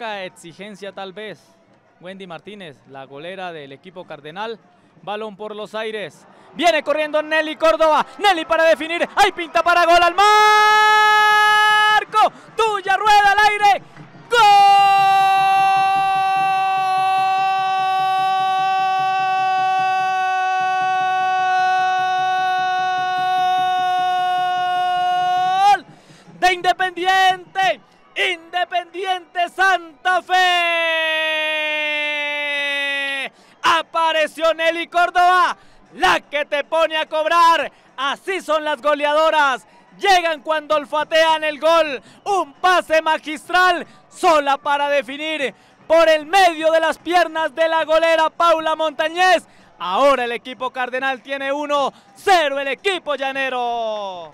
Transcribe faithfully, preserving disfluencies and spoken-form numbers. poca exigencia tal vez. Wendy Martínez, la golera del equipo cardenal. Balón por los aires. Viene corriendo Nelly Córdoba. Nelly para definir. Ahí pinta para gol al marco. Tuya, rueda al aire. ¡Gol! De Independiente. Independiente Santa Fe. Apareció Nelly Córdoba, la que te pone a cobrar. Así son las goleadoras, llegan cuando olfatean el gol. Un pase magistral, sola para definir, por el medio de las piernas de la golera Paula Montañez. Ahora el equipo cardenal tiene uno cero, el equipo llanero.